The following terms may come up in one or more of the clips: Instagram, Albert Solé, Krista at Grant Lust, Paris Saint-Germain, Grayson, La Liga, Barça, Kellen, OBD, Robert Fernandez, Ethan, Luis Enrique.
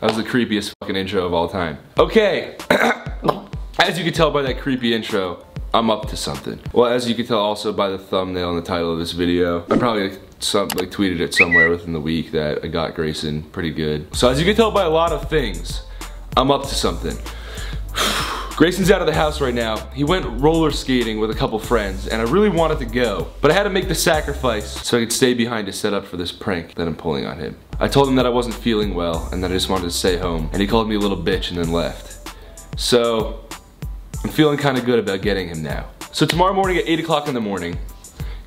That was the creepiest fucking intro of all time. Okay, as you can tell by that creepy intro, I'm up to something. Well, as you can tell also by the thumbnail and the title of this video, I probably like tweeted it somewhere within the week that I got Grayson pretty good. So as you can tell by a lot of things, I'm up to something. Grayson's out of the house right now. He went roller skating with a couple friends and I really wanted to go, but I had to make the sacrifice so I could stay behind to set up for this prank that I'm pulling on him. I told him that I wasn't feeling well and that I just wanted to stay home, and he called me a little bitch and then left. So I'm feeling kind of good about getting him now. So tomorrow morning at 8 o'clock in the morning,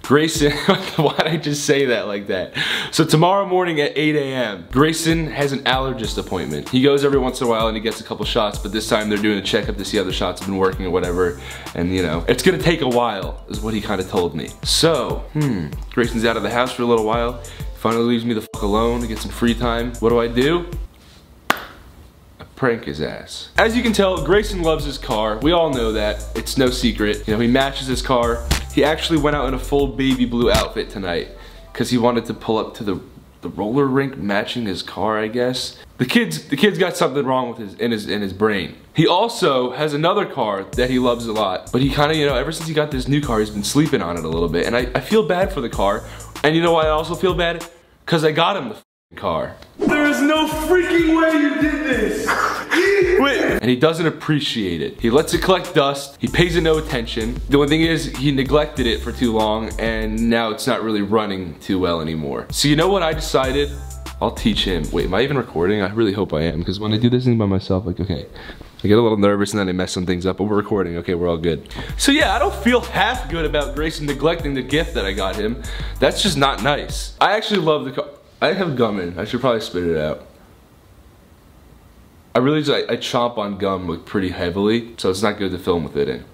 Grayson, why did I just say that like that? So tomorrow morning at 8 a.m., Grayson has an allergist appointment. He goes every once in a while and he gets a couple shots, but this time they're doing a checkup to see how the shots have been working or whatever. And you know, it's gonna take a while, is what he kind of told me. So, Grayson's out of the house for a little while. He finally leaves me the fuck alone to get some free time. What do? Prank his ass. As you can tell, Grayson loves his car. We all know that. It's no secret. You know, he matches his car. He actually went out in a full baby blue outfit tonight because he wanted to pull up to the roller rink matching his car, I guess. The kid's got something wrong with his brain. He also has another car that he loves a lot, but he kind of, you know, ever since he got this new car, he's been sleeping on it a little bit, and I feel bad for the car. And you know why I also feel bad? Because I got him the f***ing car. There is no freaking way you did this! Wait. And he doesn't appreciate it. He lets it collect dust, he pays it no attention. The one thing is, he neglected it for too long and now it's not really running too well anymore. So you know what I decided? I'll teach him. Wait, am I even recording? I really hope I am, because when I do this thing by myself, like, okay, I get a little nervous and then I mess some things up, but we're recording, okay, we're all good. So yeah, I don't feel half good about Grayson neglecting the gift that I got him. That's just not nice. I actually love the car. I have gum in. I should probably spit it out. I really just, I chomp on gum like pretty heavily, so it's not good to film with it in.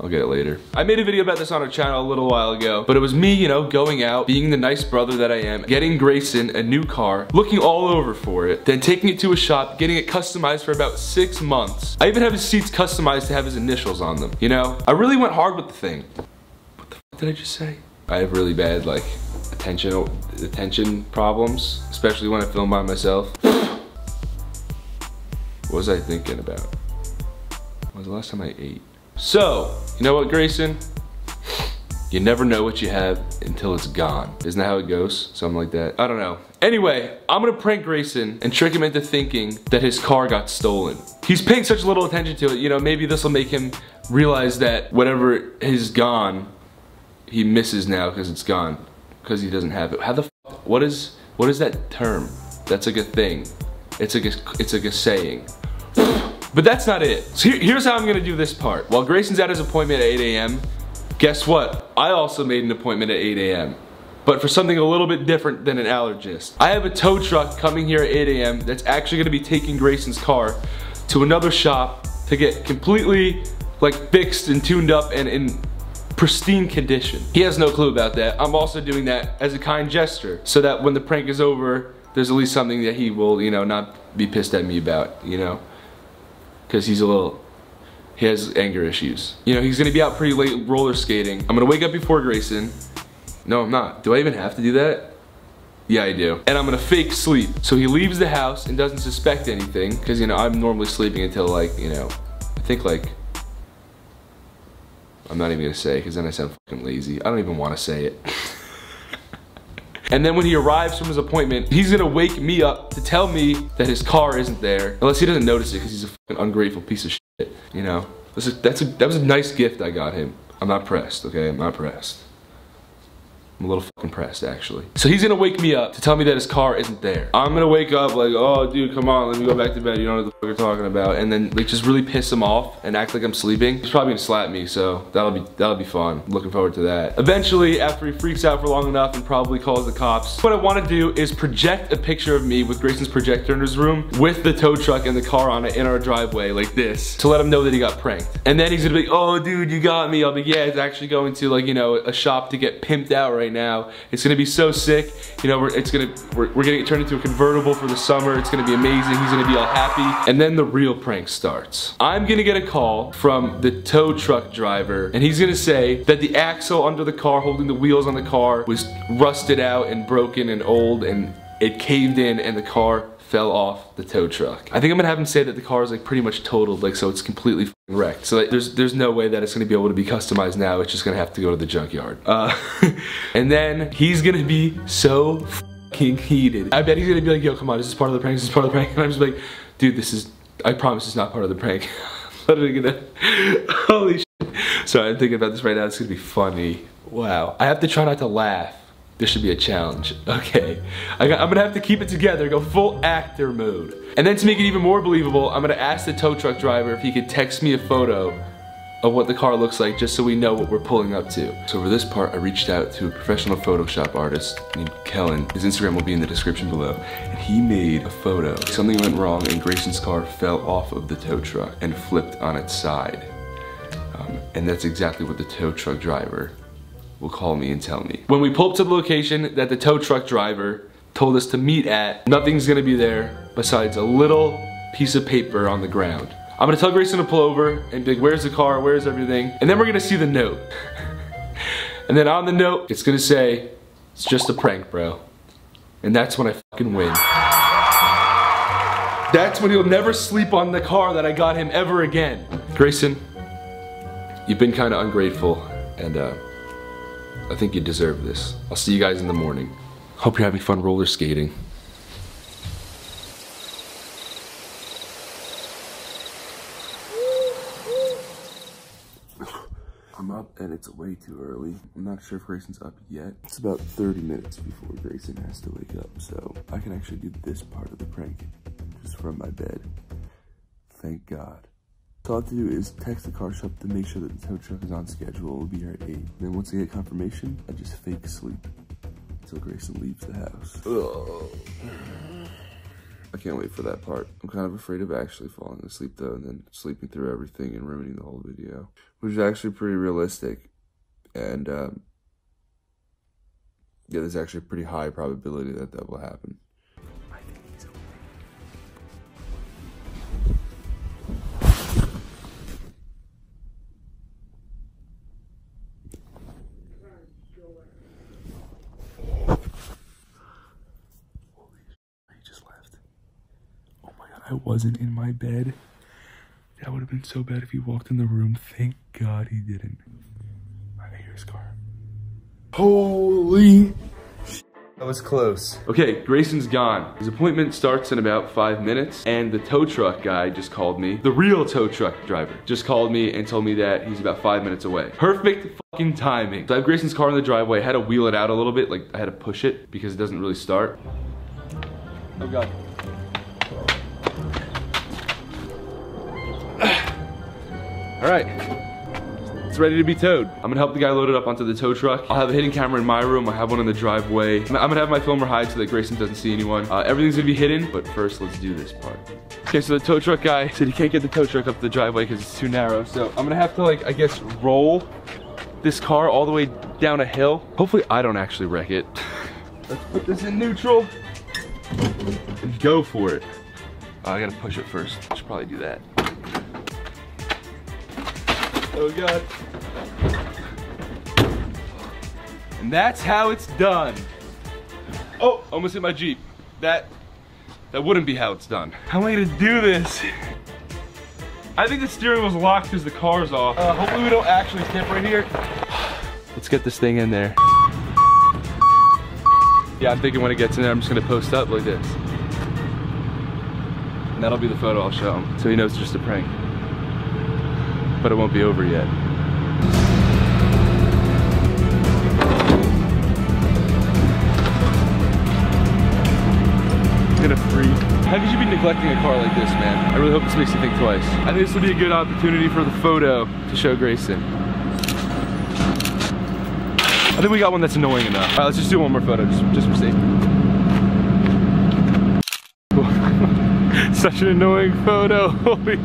I'll get it later. I made a video about this on our channel a little while ago, but it was me, you know, going out, being the nice brother that I am, getting Grayson a new car, looking all over for it, then taking it to a shop, getting it customized for about 6 months. I even have his seats customized to have his initials on them, you know? I really went hard with the thing. What the f*** did I just say? I have really bad, like, attention problems, especially when I film by myself. What was I thinking about? When was the last time I ate? So, you know what, Grayson? You never know what you have until it's gone. Isn't that how it goes? Something like that. I don't know. Anyway, I'm gonna prank Grayson and trick him into thinking that his car got stolen. He's paying such little attention to it, you know, maybe this will make him realize that whatever is gone, he misses now because it's gone. Because he doesn't have it. How the fuck? What is that term? That's like a thing. It's like a saying. But that's not it. So here's how I'm gonna do this part. While Grayson's at his appointment at 8 a.m., guess what? I also made an appointment at 8 a.m., but for something a little bit different than an allergist. I have a tow truck coming here at 8 a.m. that's actually gonna be taking Grayson's car to another shop to get completely like fixed and tuned up and in pristine condition. He has no clue about that. I'm also doing that as a kind gesture so that when the prank is over, there's at least something that he will, you know, not be pissed at me about, you know? Because he's a little, he has anger issues. You know, he's gonna be out pretty late roller skating. I'm gonna wake up before Grayson. No, I'm not. Do I even have to do that? Yeah, I do. And I'm gonna fake sleep. So he leaves the house and doesn't suspect anything, because, you know, I'm normally sleeping until, like, you know, I think like, I'm not even gonna say it because then I sound fucking lazy. I don't even want to say it. And then when he arrives from his appointment, he's gonna wake me up to tell me that his car isn't there. Unless he doesn't notice it because he's a fucking ungrateful piece of shit. You know? That was a nice gift I got him. I'm not pressed, okay? I'm not pressed. I'm a little fucking pressed, actually. So he's gonna wake me up to tell me that his car isn't there. I'm gonna wake up like, oh, dude, come on, let me go back to bed. You don't know what the fuck you're talking about. And then like just really piss him off and act like I'm sleeping. He's probably gonna slap me, so that'll be fun. Looking forward to that. Eventually, after he freaks out for long enough and probably calls the cops, what I wanna do is project a picture of me with Grayson's projector in his room with the tow truck and the car on it in our driveway like this to let him know that he got pranked. And then he's gonna be like, oh, dude, you got me. I'll be, yeah, it's actually going to, like, you know, a shop to get pimped out right now. It's gonna be so sick, you know. We're gonna get turned into a convertible for the summer. It's gonna be amazing. He's gonna be all happy, and then the real prank starts. I'm gonna get a call from the tow truck driver, and he's gonna say that the axle under the car, holding the wheels on the car, was rusted out and broken and old and it caved in and the car fell off the tow truck. I think I'm gonna have him say that the car is like pretty much totaled, like, so it's completely wrecked. So like, there's no way that it's gonna be able to be customized now. It's just gonna have to go to the junkyard. And then he's gonna be so fucking heated. I bet he's gonna be like, yo, come on, this is part of the prank, this is part of the prank. And I'm just like, dude, this is, I promise it's not part of the prank. What are we gonna, holy shit. Sorry, I'm thinking about this right now. It's gonna be funny. Wow. I have to try not to laugh. This should be a challenge. Okay. I'm gonna have to keep it together, go full actor mode. And then to make it even more believable, I'm gonna ask the tow truck driver if he could text me a photo of what the car looks like just so we know what we're pulling up to. So for this part, I reached out to a professional Photoshop artist named Kellen. His Instagram will be in the description below. And he made a photo. Something went wrong and Grayson's car fell off of the tow truck and flipped on its side. And that's exactly what the tow truck driver will call me and tell me. When we pull up to the location that the tow truck driver told us to meet at, nothing's gonna be there besides a little piece of paper on the ground. I'm gonna tell Grayson to pull over and be like, where's the car, where's everything? And then we're gonna see the note. And then on the note, it's gonna say, it's just a prank, bro. And that's when I fucking win. That's when he'll never sleep on the car that I got him ever again. Grayson, you've been kinda ungrateful, and I think you deserve this. I'll see you guys in the morning. Hope you're having fun roller skating. I'm up and it's way too early. I'm not sure if Grayson's up yet. It's about 30 minutes before Grayson has to wake up, so I can actually do this part of the prank just from my bed. Thank God. So all I have to do is text the car shop to make sure that the tow truck is on schedule. We'll be here at 8. And then once I get confirmation, I just fake sleep until Grayson leaves the house. Ugh. I can't wait for that part. I'm kind of afraid of actually falling asleep though, and then sleeping through everything and ruining the whole video, which is actually pretty realistic. And yeah, there's actually a pretty high probability that that will happen. I wasn't in my bed. That would have been so bad if he walked in the room. Thank God he didn't. I hear his car. Holy shit. That was close. Okay, Grayson's gone. His appointment starts in about 5 minutes, and the tow truck guy just called me. The real tow truck driver just called me and told me that he's about 5 minutes away. Perfect fucking timing. So I have Grayson's car in the driveway. I had to wheel it out a little bit. Like, I had to push it because it doesn't really start. Oh God. All right, it's ready to be towed. I'm gonna help the guy load it up onto the tow truck. I'll have a hidden camera in my room. I have one in the driveway. I'm gonna have my filmer hide so that Grayson doesn't see anyone. Everything's gonna be hidden, but first let's do this part. Okay, so the tow truck guy said he can't get the tow truck up the driveway because it's too narrow. So I'm gonna have to, like, I guess, roll this car all the way down a hill. Hopefully I don't actually wreck it. Let's put this in neutral and go for it. I gotta push it first. I should probably do that. Oh God. And that's how it's done. Oh, almost hit my Jeep. That wouldn't be how it's done. How am I gonna do this? I think the steering was locked because the car's off. Hopefully we don't actually tip right here. Let's get this thing in there. Yeah, I'm thinking when it gets in there, I'm just gonna post up like this. And that'll be the photo I'll show him, so he knows it's just a prank. But it won't be over yet. Gonna freak. How could you be neglecting a car like this, man? I really hope this makes you think twice. I think this will be a good opportunity for the photo to show Grayson. I think we got one that's annoying enough. All right, let's just do one more photo, just for safety. Such an annoying photo, holy.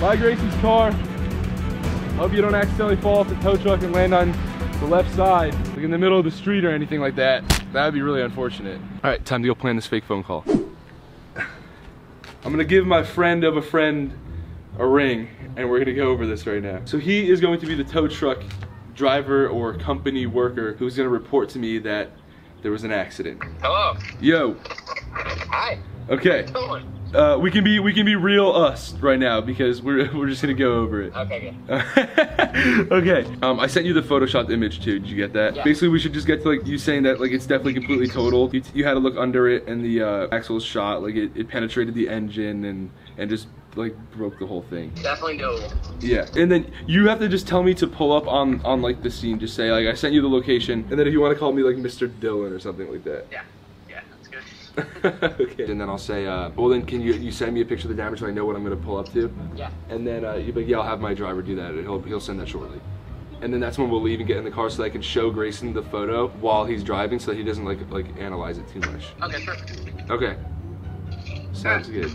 Buy Grayson's car. Hope you don't accidentally fall off the tow truck and land on the left side, like in the middle of the street or anything like that. That would be really unfortunate. All right, time to go plan this fake phone call. I'm gonna give my friend of a friend a ring, and we're gonna go over this right now. So he is going to be the tow truck driver or company worker who's gonna report to me that There was an accident. Hello. Yo. Hi. Okay. We can be real us right now because we're just gonna go over it. Okay. Good. Okay. I sent you the photoshopped image too. Did you get that? Yeah. Basically, we should just get to like you saying that like it's definitely completely total. You had to look under it, and the axle's shot. Like it penetrated the engine and just like broke the whole thing. Definitely doable. Yeah. And then you have to just tell me to pull up on like the scene. Just say like I sent you the location, and then if you want to call me like Mr. Dylan or something like that. Yeah. Okay. And then I'll say, well then can you send me a picture of the damage so I know what I'm going to pull up to? Yeah. And then you'll be like, yeah, I'll have my driver do that. He'll send that shortly. And then that's when we'll leave and get in the car so that I can show Grayson the photo while he's driving so that he doesn't like analyze it too much. Okay, perfect. Okay. Sounds good.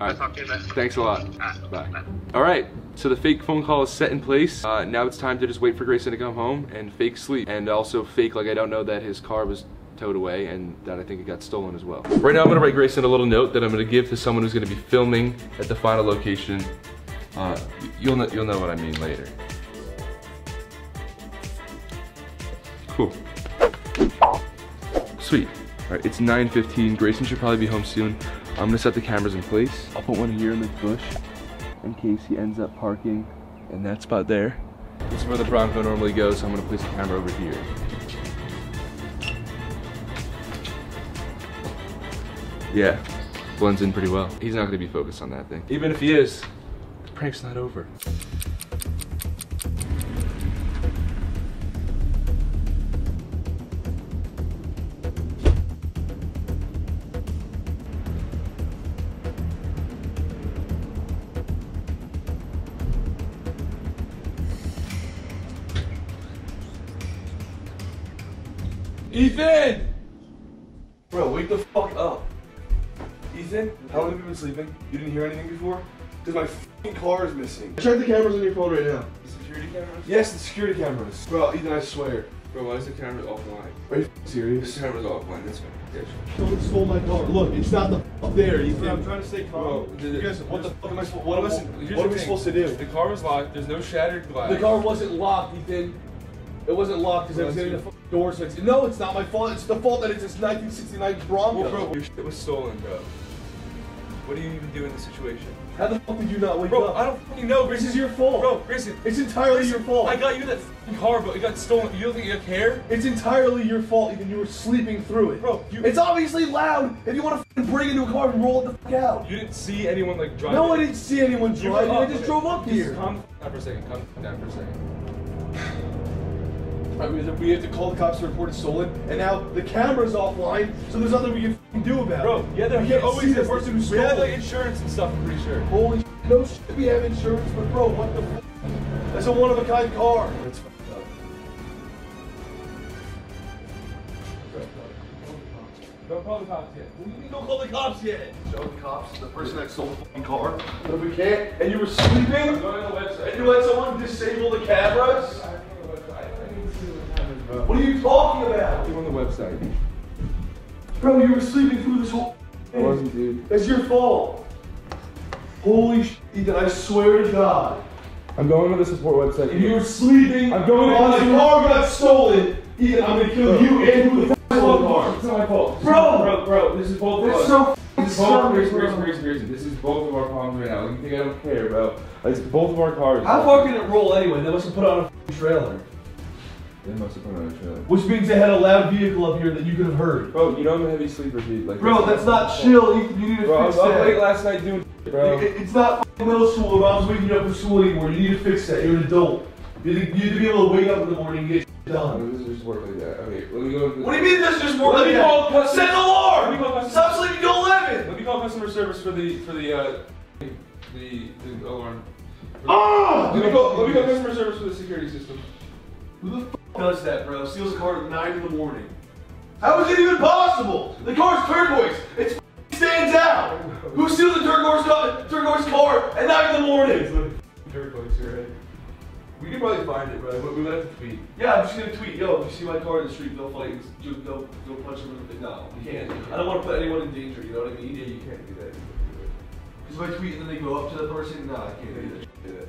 All right. Talk to you later. Thanks a lot. Bye. All right. So the fake phone call is set in place. Now it's time to just wait for Grayson to come home and fake sleep and also fake like I don't know that his car was towed away and that I think it got stolen as well. Right now I'm gonna write Grayson a little note that I'm gonna give to someone who's gonna be filming at the final location. You'll know what I mean later. Cool. Sweet. All right, it's 9:15. Grayson should probably be home soon. I'm gonna set the cameras in place. I'll put one here in the bush in case he ends up parking in that spot there. This is where the Bronco normally goes, so I'm gonna place the camera over here. Yeah, blends in pretty well. He's not gonna be focused on that thing. Even if he is, the prank's not over. Ethan! Bro, wake the fuck up. Ethan, how long have you been sleeping? You didn't hear anything before? Because my f***ing car is missing. Check the cameras on your phone right now. The security cameras? Yes, the security cameras. Bro, Ethan, I swear. Bro, why is the camera offline? Are you f***ing serious? The camera's offline, that's right. Someone stole my car. Look, it's not the f*** there, Ethan. I'm trying to stay calm. Bro, what the f*** am I supposed to do? What are we supposed to do? The car was locked, there's no shattered glass. The car wasn't locked, Ethan. It wasn't locked because I was getting the f***ing door fixed. No, it's not my fault. It's the fault that it's this 1969 Bronco. Bro, your shit was stolen, bro. What do you even do in this situation? How the fuck did you not wake up? Bro, I don't fucking know. This is your fault. Bro, Grayson. It's entirely your fault. I got you that f***ing car, but it got stolen. You don't think you care? It's entirely your fault, even you were sleeping through it. Bro, it's obviously loud. If you want to f***ing break into a car and roll it the fuck out. You didn't see anyone, like, driving? No, I didn't see anyone driving. I just drove up here. Calm down for a second. Calm down for a second. We have to call the cops to report it stolen, and now the camera's offline, so there's nothing we can f***ing do about it. Bro, yeah, there's always the person who stole it. We have like insurance and stuff, I'm pretty sure. Holy shit, no shit we have insurance, but bro, what the f***? That's a one-of-a-kind car. That's f***ed up. Don't call the cops yet. What do you mean don't call the cops yet? Show the cops the person that stole the f***ing car. But if we can't, and you were sleeping, I'm going on the website. And you let someone disable the cameras? What are you talking about? You're on the website. Bro, you were sleeping through this whole thing. I wasn't, dude. That's your fault. Holy shit, Ethan, I swear to God. I'm going to the support website. If you were sleeping, I'm going on the car got stolen, Ethan, I'm gonna kill you and who the f*** stole the car. It's not my fault. Bro, this is both of us. This is both of our problems right now. Like, you think I don't care, bro? It's both of our cars. How far can it roll anyway? They must have put on a f***ing trailer. They must have put on a trailer. Which means they had a loud vehicle up here that you could have heard. Bro, you know I'm a heavy sleeper, dude. Like, bro, that's not chill. You need to fix that. I was up late last night doing shit, bro. It's not f***ing middle school if I was waking up for school anymore. You need to fix that. You're an adult. You need to be able to wake up in the morning and get shit done. This is just work like that. Okay, let me go. What do you mean this is just work like that? Let me call customer service. Set an alarm! Stop sleeping till 11! Let me call customer service for the alarm. Let me call customer service for the security system. Who the f*** does that, bro? Steals a car at 9 in the morning. How is it even possible? The car's turquoise. It stands out. Who steals a turquoise car at 9 in the morning? It's like turquoise, right? We can probably find it, bro. We might have to tweet. Yeah, I'm just gonna tweet. Yo, if you see my car in the street, don't fight. Don't punch him in the face. No, you can't. I don't want to put anyone in danger. You know what I mean? Yeah, you can't do that. Because if I tweet and then they go up to that person, nah, I can't do that. Do that.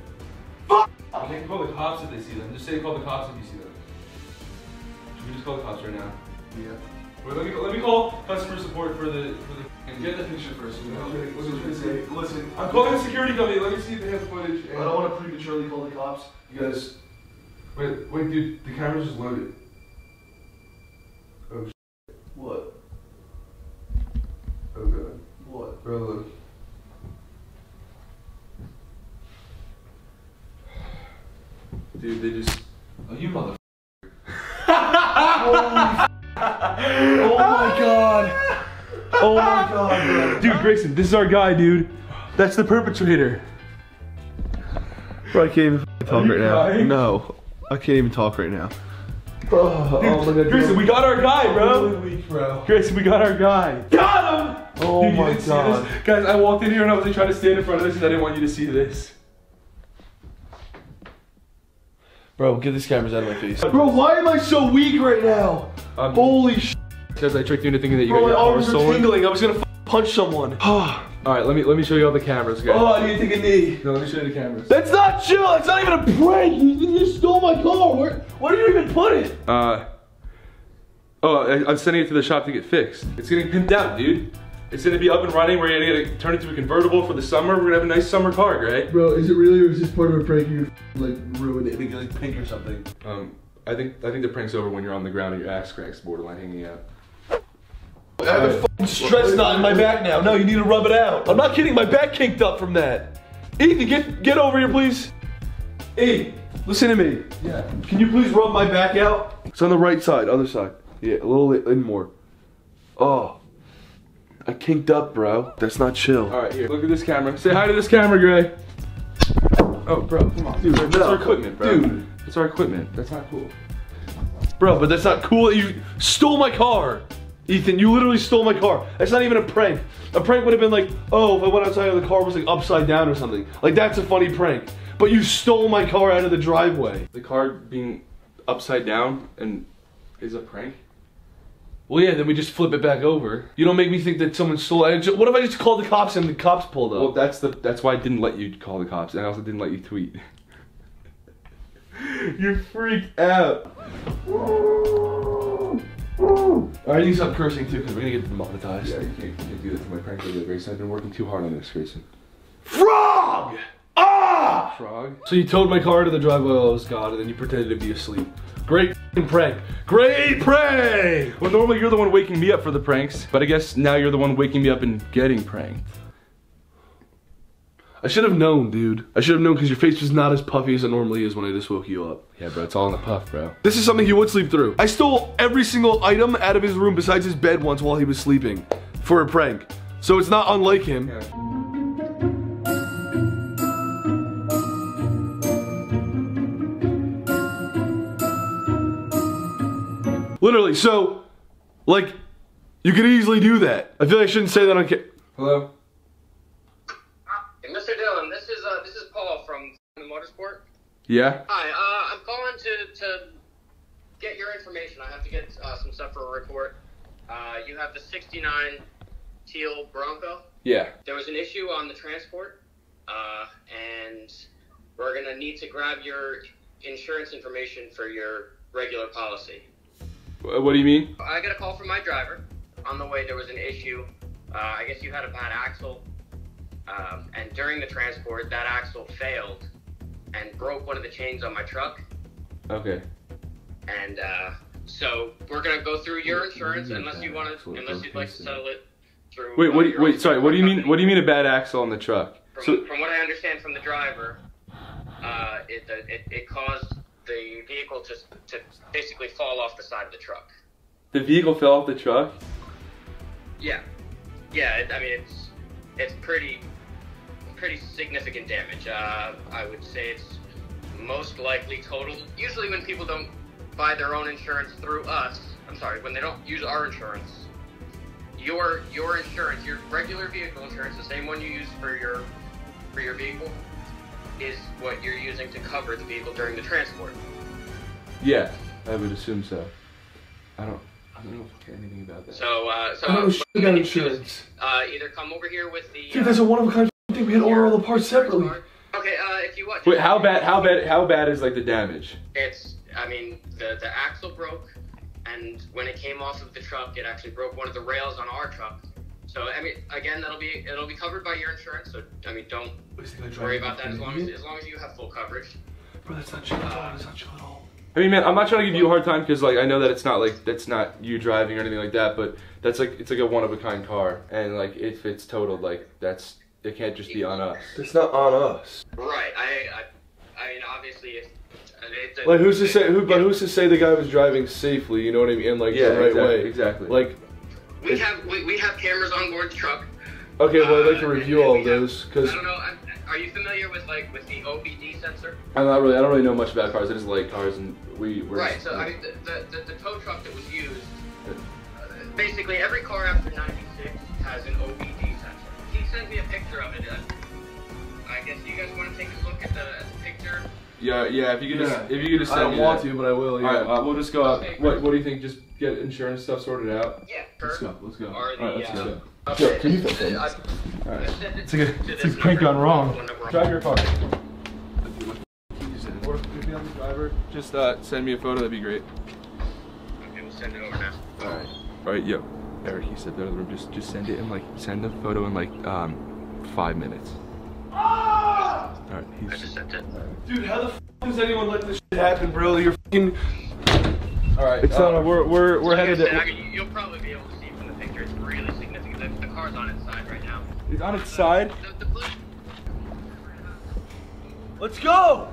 I can't call the cops if they see them. Just say call the cops if you see them. Should we just call the cops right now? Yeah. Wait, let me call customer support for the. Get the picture first. You know? Okay, listen, I'm calling the security company. Let me see if they have the footage. And I don't want to prematurely call the cops. You guys. Wait, dude. The camera's just loaded. Oh shit. What? Oh god. What? Bro, look. Dude, they just. Oh, you motherfucker. Holy oh my god. Oh my god, bro. Dude, Grayson, this is our guy, dude. That's the perpetrator. Bro, I can't even talk right now. No, I can't even talk right now. Oh, dude, oh my god, Grayson, we got our guy, bro. Weak, bro. Grayson, we got our guy. Got him! Oh dude, my god. Guys, I walked in here and I was like, trying to stand in front of this because I didn't want you to see this. Bro, get these cameras out of my face. Bro, why am I so weak right now? Holy shit. Because I tricked you into thinking that you got your arms tingling. I was gonna punch someone. Alright, let me show you all the cameras, guys. Oh, I need to take a knee. No, let me show you the cameras. That's not chill! It's not even a prank! You just stole my car! Where did you even put it? I'm sending it to the shop to get fixed. It's getting pimped out, dude. It's gonna be up and running. We're gonna get turn it to a convertible for the summer. We're gonna have a nice summer car, Greg. Bro, is it really or is this part of a prank you like ruined it and get like pink or something? I think the prank's over when you're on the ground and your ass cracks borderline hanging out. I have a fucking stress knot in my back now. No, you need to rub it out. I'm not kidding. My back kinked up from that. Ethan, get over here, please. Hey, listen to me. Yeah. Can you please rub my back out? It's on the right side, other side. Yeah, a little in more. Oh, I kinked up, bro. That's not chill. All right, here. Look at this camera. Say hi to this camera, Gray. Oh, bro, come on, dude. That's our equipment, bro. Dude, that's our equipment. That's not cool, bro. But that's not cool. You stole my car. Ethan, you literally stole my car. That's not even a prank. A prank would have been like, oh, if I went outside and the car was like upside down or something. Like, that's a funny prank. But you stole my car out of the driveway. The car being upside down and is a prank? Well, yeah, then we just flip it back over. You don't make me think that someone stole it. What if I just called the cops and the cops pulled up? Well, that's why I didn't let you call the cops. And I also didn't let you tweet. You freaked out. Alright, you stop cursing too, because we're gonna get demonetized. Yeah, you can't do that to my prank video, Grayson. I've been working too hard on this, Grayson. Frog! Ah! Frog? So you towed my car to the driveway while I was gone, and then you pretended to be asleep. Great prank. Great prank! Well, normally you're the one waking me up for the pranks, but I guess now you're the one waking me up and getting pranked. I should have known, dude. I should have known because your face was not as puffy as it normally is when I just woke you up. Yeah, bro, it's all in the puff, bro. This is something he would sleep through. I stole every single item out of his room besides his bed once while he was sleeping for a prank. So it's not unlike him. Yeah. Literally, so, like, you could easily do that. I feel like I shouldn't say that on camera. Hello? Mr. Dillon, this is Paul from Motorsport. Yeah. Hi, I'm calling to get your information. I have to get some stuff for a report. You have the '69 teal Bronco. Yeah. There was an issue on the transport, and we're gonna need to grab your insurance information for your regular policy. What do you mean? I got a call from my driver. On the way, there was an issue. I guess you had a bad axle. And during the transport, that axle failed and broke one of the chains on my truck. Okay. And so we're gonna go through your insurance unless you want to, unless you'd like to settle it through. Wait, wait, sorry. What do you mean? What do you mean a bad axle on the truck? From what I understand from the driver, it caused the vehicle to basically fall off the side of the truck. The vehicle fell off the truck? Yeah. Yeah. I mean, it's pretty significant damage. I would say it's most likely total. Usually when people don't buy their own insurance through us, I'm sorry, when they don't use our insurance, your insurance, your regular vehicle insurance, the same one you use for your vehicle, is what you're using to cover the vehicle during the transport. Yeah, I would assume so. I don't know if I care anything about that. So, we got insurance. Either come over here with the. Dude, that's a one-of-a-kind thing. We had to order all the parts separately. Okay, if you want. Wait, how bad? How bad? How bad is like the damage? It's. I mean, the axle broke. and when it came off of the truck, it actually broke one of the rails on our truck. So, I mean, again, it'll be covered by your insurance, so, I mean, don't worry about that as long as you have full coverage. Bro, that's not chill at all. I mean, man, I'm not trying to give you a hard time because, like, I know that it's not, like, that's not you driving or anything like that, but that's, like, it's, like, a one-of-a-kind car, and, like, if it's totaled, like, that's, it can't just be on us. It's not on us. Right, I mean, obviously, if... Like, who's to say, but who's to say the guy was driving safely, you know what I mean, like, yeah, the right way? Exactly. Like, we have cameras on board the truck. Okay, well, I'd like to review all of those, because... I don't know, are you familiar with, like, with the OBD sensor? I don't really know much about cars, I just like cars, and we're... Right, so, I mean, the tow truck that was used, basically every car after 96 has an OBD sensor. He sent me a picture of it, I guess you guys want to take a look at the picture? Yeah, if you could just send me that. I don't want to, but I will, yeah. Alright, we'll just go out. Okay, what do you think? Just get insurance stuff sorted out? Yeah, perfect. Let's go. Alright, let's go. Sure, can you fix it? Alright. It's a prank gone wrong. Drive your car. Or if you have the driver, just send me a photo, that'd be great. Okay, we'll send it over now. Alright. Alright, yo. Eric, he said that in the room. Just send it in, like, send the photo in, like, 5 minutes. Alright, I just sent it. Dude, how the f does anyone let this shit happen, bro? You're f***ing... Alright, it's not we're headed... You'll probably be able to see from the picture, it's really significant. The car's on its side right now. It's on its side? Let's go!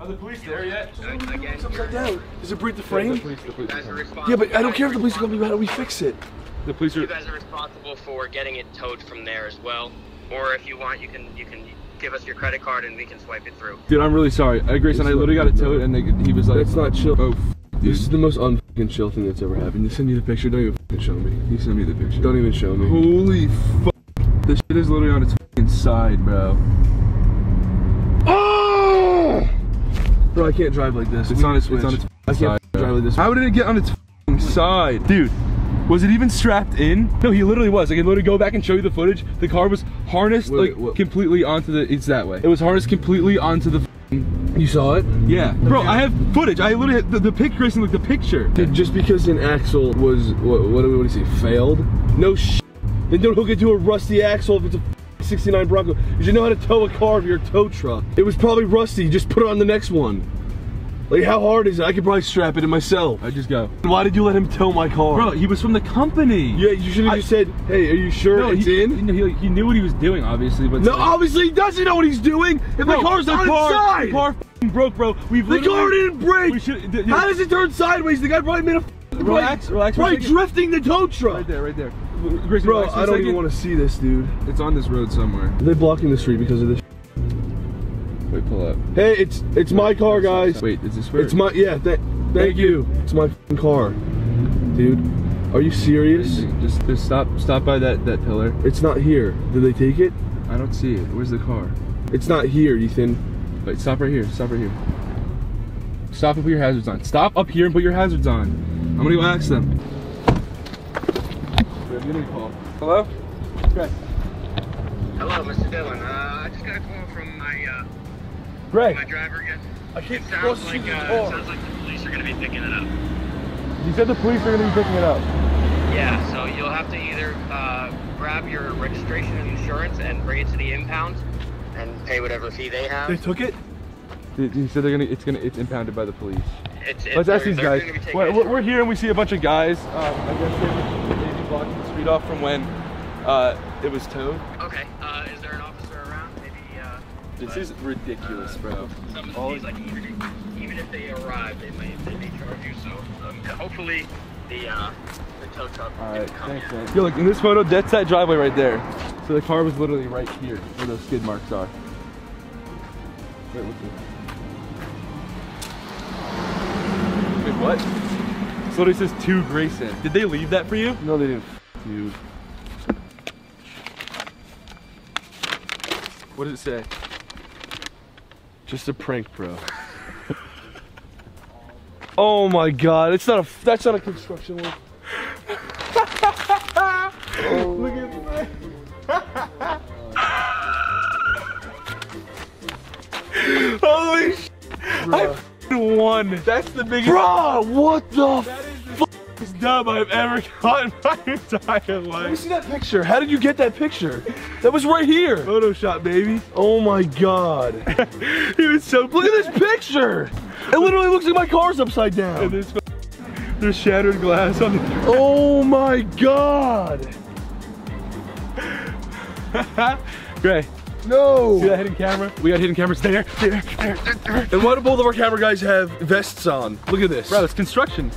Are the police there yet? It's upside down. Does it break the frame? Yeah, but I don't care if the police are going to be... How do we fix it? The police are... You guys are responsible for getting it towed from there as well. Or if you want, you can give us your credit card and we can swipe it through. Dude, I'm really sorry. Grayson, I literally got it towed and he was like... That's not chill. Oh, this is the most un-fucking chill thing that's ever happened. You send me the picture, don't even fucking show me. You send me the picture. Don't even show me. Holy fuck. This shit is literally on its fucking side, bro. Oh! Bro, I can't drive like this. It's on its side, I can't drive like this. How did it get on its fucking side? Dude. Was it even strapped in? No, he literally was. I can literally go back and show you the footage. The car was harnessed completely onto the, it's that way. It was harnessed completely onto the You saw it? Yeah. Bro, I have footage. I literally, the pic, Grayson, look, the picture. Dude, just because an axle was, what do we want to say, failed? No sh**. Then don't hook it to a rusty axle if it's a 69 Bronco. You should know how to tow a car if you're a tow truck. It was probably rusty. Just put it on the next one. Like, how hard is it? I could probably strap it in myself. I just go. Why did you let him tow my car? Bro, he was from the company. Yeah, you should have just said, hey, are you sure it's in? He knew what he was doing, obviously. But no, like, obviously he doesn't know what he's doing. If bro, the car's on its side. The car f***ing broke, bro. The car didn't break. How does it turn sideways? The guy probably made a f***ing Relax. Probably drifting the tow truck. Right there. Grayson, bro, I don't even want to see this, dude. It's on this road somewhere. Are they blocking the street because of this? Wait, pull up. Hey, it's my car, guys. Wait, is this where? It's my, yeah, thank you. It's my f***ing car. Dude, are you serious? Just stop by that pillar. It's not here. Did they take it? I don't see it. Where's the car? It's not here, Ethan. Wait, stop right here. Stop and put your hazards on. Stop up here and put your hazards on. I'm gonna go ask them. Hello? Okay. Hello, Mr. Dillon. I just got a call from my, Greg, my driver again. It sounds like the police are going to be picking it up. You said the police are going to be picking it up. Yeah, so you'll have to either grab your registration and insurance and bring it to the impound and pay whatever fee they have. They took it? He said it's impounded by the police. Let's ask these guys. We're here and we see a bunch of guys. I guess they were blocking the street off from when it was towed. Okay. Is there an officer? This is ridiculous, bro. Some of these, like, even if they arrive, they may charge you. So hopefully the tow truck didn't come. Thanks, yo, look in this photo, dead side driveway right there. So the car was literally right here where those skid marks are. Wait, what's this? Wait, what? So it says to Grayson. Did they leave that for you? No, they didn't, dude. What does it say? Just a prank, bro. Oh my God! That's not a construction work. Oh. Look at that! Holy shit! I one. That's the biggest. Bro, what the f dub I've ever got in my entire life. Let me see that picture. How did you get that picture? That was right here. Photoshop, baby. Oh my God. He was so. Look at this picture. It literally looks like my car's upside down. And there's shattered glass on the track. Oh my God. Gray. No. See that hidden camera? We got hidden cameras there, there. And why do both of our camera guys have vests on? Look at this. Bro, it's construction.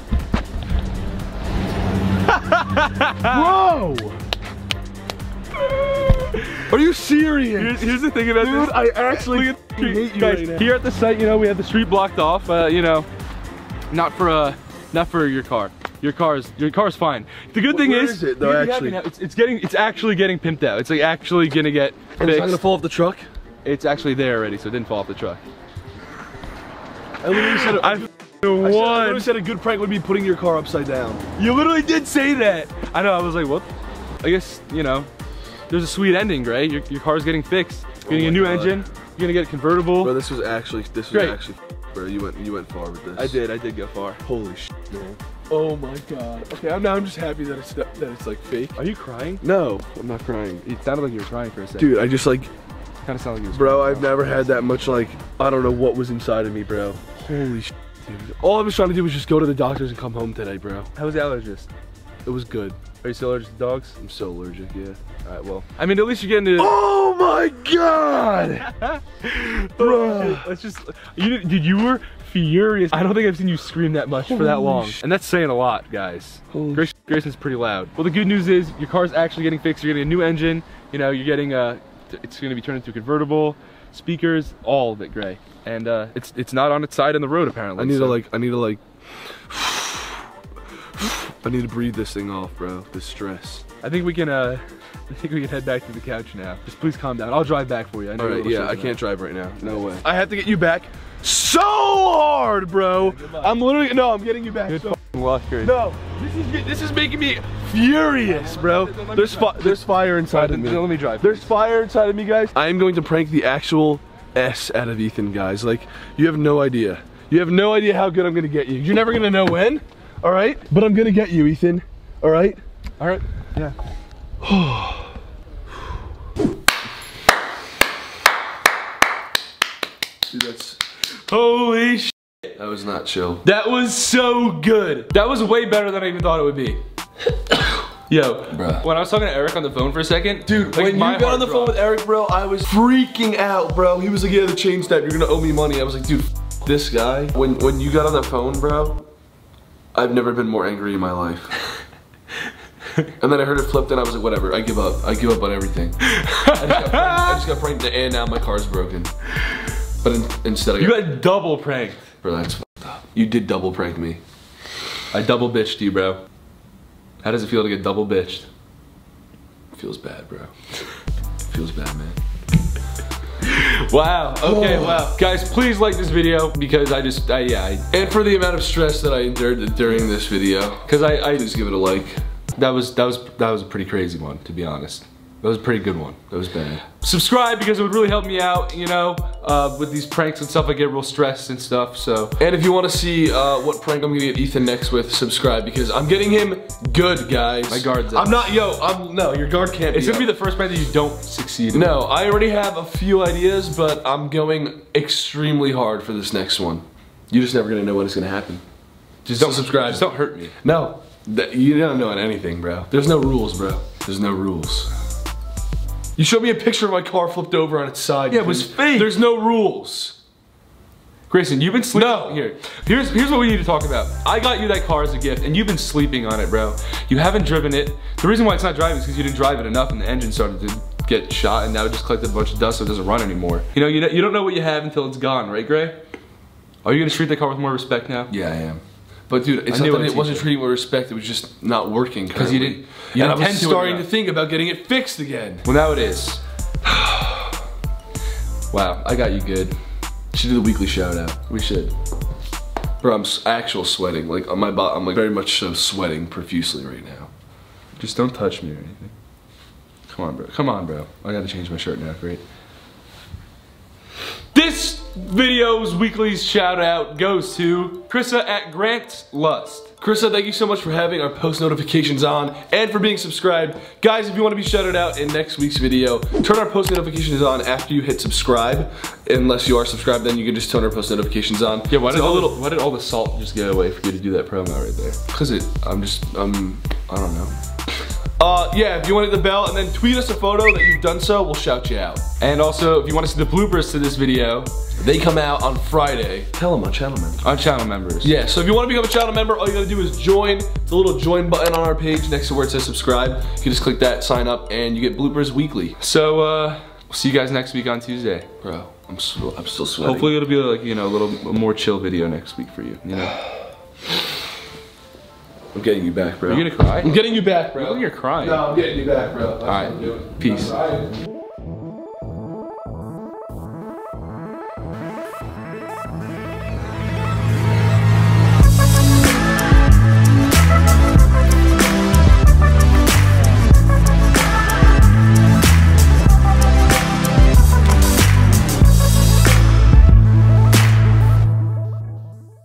Bro! Are you serious? Here's the thing about this. Dude, I actually hate you guys, right now. Here at the site, you know, we have the street blocked off. You know, not for your car. Your car's fine. The good thing is it though, actually? It's actually getting pimped out. It's like actually gonna get fixed. It's not gonna fall off the truck? It's actually there already, so it didn't fall off the truck. I literally said a good prank would be putting your car upside down. You literally did say that. I know, I was like, what? I guess, you know, there's a sweet ending, Gray. Your car's getting fixed. You're getting a new engine. You're gonna get a convertible. Bro, this was actually bro, you went far with this. I did go far. Holy shit, man. Oh my God. Okay, I'm just happy that it's like fake. Are you crying? No, I'm not crying. It sounded like you were crying for a second. Dude, I just like kind of sounded like you. Bro, I've never had that much like I don't know what was inside of me, bro. Holy shit, dude. All I was trying to do was just go to the doctors and come home today, bro. How was the allergist? It was good. Are you still allergic to dogs? I'm so allergic, yeah. All right, well. I mean, at least you're getting to. Oh my God! Bro, let's just. Dude, you were furious. I don't think I've seen you scream that much for that long. And that's saying a lot, guys. Grayson's pretty loud. Well, the good news is your car's actually getting fixed. You're getting a new engine. You know, you're getting it's gonna be turned into a convertible, speakers, all of it, Gray. And it's not on its side in the road apparently. I need to like. I need to breathe this thing off, bro. This stress. I think we can head back to the couch now. Just please calm down. I'll drive back for you. I know. All right, yeah, I can't drive right now. No way. I have to get you back so hard, bro. Yeah, I'm getting you back. Good fucking luck, Gray. No, this is making me furious, bro. There's fire inside of me. Let me drive. There's fire inside of me, guys. I am going to prank the actual S out of Ethan, guys. Like, you have no idea. You have no idea how good I'm gonna get you. You're never gonna know when. All right, but I'm gonna get you, Ethan. All right? All right, yeah. Dude, that's... Holy shit. That was not chill. That was so good. That was way better than I even thought it would be. Yo, bruh. When I was talking to Eric on the phone for a second, dude, like when you got on the phone with Eric, bro, I was freaking out, bro. He was like, yeah, the chain step, you're gonna owe me money. I was like, dude, this guy. When you got on the phone, bro, I've never been more angry in my life. And then I heard it flipped and I was like, whatever, I give up. I give up on everything. I just got pranked and now my car's broken. But instead of- You got double pranked. Bro, that's f***ed up. You did double prank me. I double bitched you, bro. How does it feel to get double bitched? It feels bad, bro. It feels bad, man. Wow, okay, wow. Guys, please like this video because and for the amount of stress that I endured during this video, because I just give it a like. That was a pretty crazy one, to be honest. That was a pretty good one. That was bad. Subscribe because it would really help me out, you know, with these pranks and stuff. I get real stressed and stuff, so. And if you want to see what prank I'm gonna get Ethan next with, subscribe because I'm getting him good, guys. My guard's up. No, your guard can't be It's gonna be the first prank that you don't succeed in. No, I already have a few ideas, but I'm going extremely hard for this next one. You're just never gonna know what is gonna happen. Just don't subscribe. Just don't hurt me. No, you don't know anything, bro. There's no rules, bro. There's no rules. You showed me a picture of my car flipped over on its side. Yeah, it was fake. There's no rules. Grayson, you've been sleeping. No. Here's what we need to talk about. I got you that car as a gift, and you've been sleeping on it, bro. You haven't driven it. The reason why it's not driving is because you didn't drive it enough, and the engine started to get shot, and now it just collected a bunch of dust, so it doesn't run anymore. You know, you don't know what you have until it's gone, right, Gray? Are you gonna treat that car with more respect now? Yeah, I am. But dude, it's not that it wasn't treated with respect, it was just not working. Because you didn't, and I was starting to think about getting it fixed again. Well, now it is. Wow, I got you good. Should do the weekly shout out. We should. Bro, I'm actual sweating. Like, on my bot, I'm like very much so sweating profusely right now. Just don't touch me or anything. Come on, bro. I gotta change my shirt now, great. This video's weekly shout out goes to Krista at Grant Lust. Krista, thank you so much for having our post notifications on and for being subscribed. Guys, if you want to be shouted out in next week's video, turn our post notifications on after you hit subscribe. Unless you are subscribed, then you can just turn our post notifications on. Yeah, why did all the salt just go away for you to do that promo right there? Cause I don't know. Yeah, if you want to hit the bell and then tweet us a photo that you've done so, we'll shout you out. And also, if you want to see the bloopers to this video, they come out on Friday. Tell them our channel members. Our channel members. Yeah, so if you want to become a channel member, all you got to do is join. The little join button on our page next to where it says subscribe. You can just click that, sign up, and you get bloopers weekly. So, we'll see you guys next week on Tuesday. Bro, I'm still sweating. Hopefully it'll be like, you know, a little more chill video next week for you, you know? I'm getting you back, bro. Are you gonna cry? I'm getting you back, bro. No, you're crying. No, I'm getting you back, bro. All right. Peace.